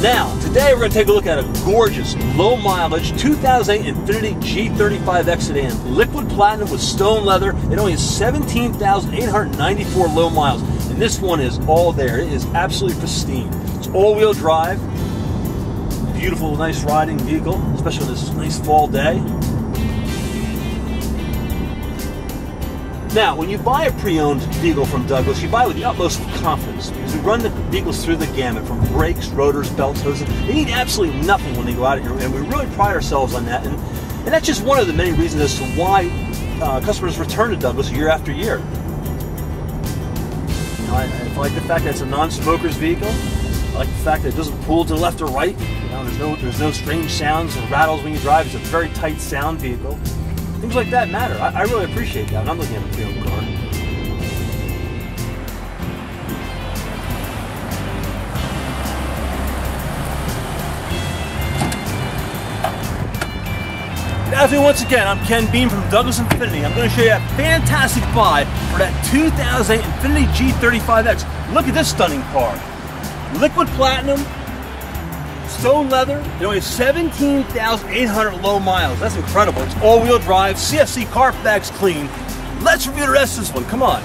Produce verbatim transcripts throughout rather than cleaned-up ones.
Now, today we're going to take a look at a gorgeous, low mileage two thousand eight Infiniti G thirty-five X sedan. Liquid Platinum with Stone Leather. It only has seventeen thousand eight hundred ninety-four low miles. And this one is all there. It is absolutely pristine. It's all-wheel drive. Beautiful, nice riding vehicle, especially on this nice fall day. Now, when you buy a pre-owned vehicle from Douglas, you buy it with the utmost confidence because we run the vehicles through the gamut from brakes, rotors, belts, hoses. They need absolutely nothing when they go out of here, and we really pride ourselves on that. And, and that's just one of the many reasons as to why uh, customers return to Douglas year after year. You know, I, I like the fact that it's a non-smoker's vehicle. I like the fact that it doesn't pull to the left or right. You know, there's no there's no strange sounds or rattles when you drive. It's a very tight sound vehicle. Things like that matter. I, I really appreciate that. And I'm looking at a pre-owned car. As me once again, I'm Ken Beam from Douglas Infiniti. I'm going to show you a fantastic buy for that two thousand eight Infiniti G thirty-five X. Look at this stunning car. Liquid Platinum. Stone leather, it only has seventeen thousand eight hundred low miles. That's incredible. It's all-wheel drive, C F C Carfax clean. Let's review the rest of this one, come on.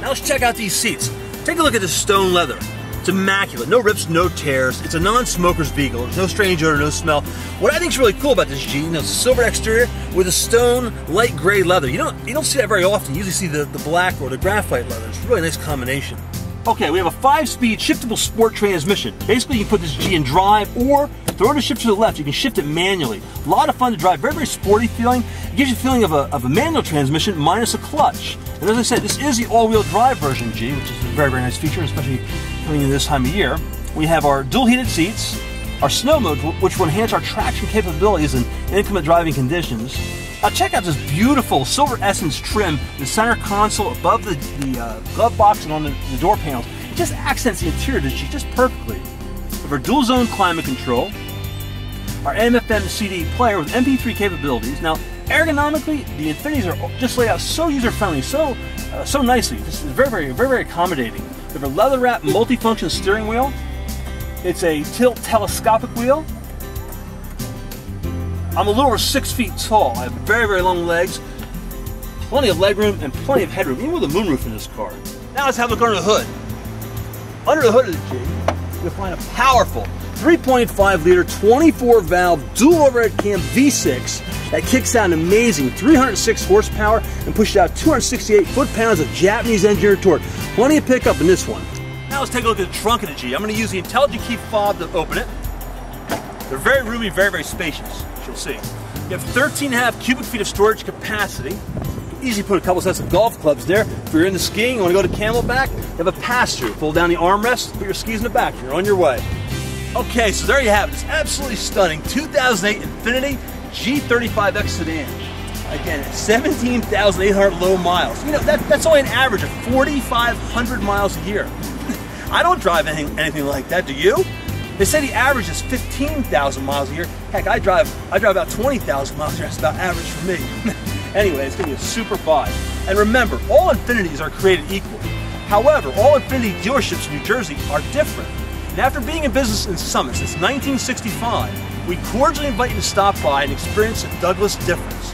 Now let's check out these seats. Take a look at this stone leather. It's immaculate, no rips, no tears. It's a non-smoker's vehicle, there's no strange odor, no smell. What I think is really cool about this G, you know, it's a silver exterior with a stone light gray leather. You don't, you don't see that very often. You usually see the, the black or the graphite leather. It's a really nice combination. Okay, we have a five-speed shiftable sport transmission. Basically, you can put this G in drive or throw the shift to the left. You can shift it manually. A lot of fun to drive. Very, very sporty feeling. It gives you a feeling of a, of a manual transmission minus a clutch. And as I said, this is the all-wheel drive version G, which is a very, very nice feature, especially coming in this time of year. We have our dual-heated seats, our snow mode, which will enhance our traction capabilities in inclement driving conditions. Now check out this beautiful Silver Essence trim in the center console, above the, the uh, glove box and on the, the door panels. It just accents the interior of the G just perfectly. We have our dual zone climate control, our A M F M C D player with M P three capabilities. Now ergonomically, the Infinitis are just laid out so user-friendly, so uh, so nicely. This is very, very, very, very accommodating. We have a leather-wrapped multifunction steering wheel. It's a tilt telescopic wheel. I'm a little over six feet tall. I have very, very long legs, plenty of leg room, and plenty of headroom, even with a moonroof in this car. Now let's have a look under the hood. Under the hood of the G, you'll find a powerful three point five liter, twenty-four valve, dual overhead cam V six that kicks out an amazing three hundred six horsepower and pushes out two hundred sixty-eight foot-pounds of Japanese engineered torque. Plenty of pickup in this one. Now let's take a look at the trunk of the G. I'm going to use the IntelliKey fob to open it. They're very roomy, very, very spacious, as you'll see. You have thirteen and a half cubic feet of storage capacity. Easy to put a couple sets of golf clubs there. If you're into skiing, you want to go to Camelback, you have a pass-through. Pull down the armrest, put your skis in the back, you're on your way. Okay, so there you have it. It's absolutely stunning. two thousand eight Infiniti G thirty-five X sedan. Again, it's seventeen thousand eight hundred low miles. You know, that, that's only an average of forty-five hundred miles a year. I don't drive anything, anything like that, do you? They say the average is fifteen thousand miles a year. Heck, I drive I drive about twenty thousand miles a year. That's about average for me. Anyway, it's going to be a super buy. And remember, all Infinitis are created equal. However, all Infiniti dealerships in New Jersey are different. And after being in business in Summit since nineteen sixty-five, we cordially invite you to stop by and experience the Douglas difference.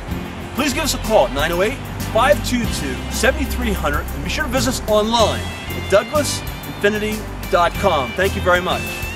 Please give us a call at nine oh eight, five two two, seven three hundred and be sure to visit us online at douglas infiniti dot com. Thank you very much.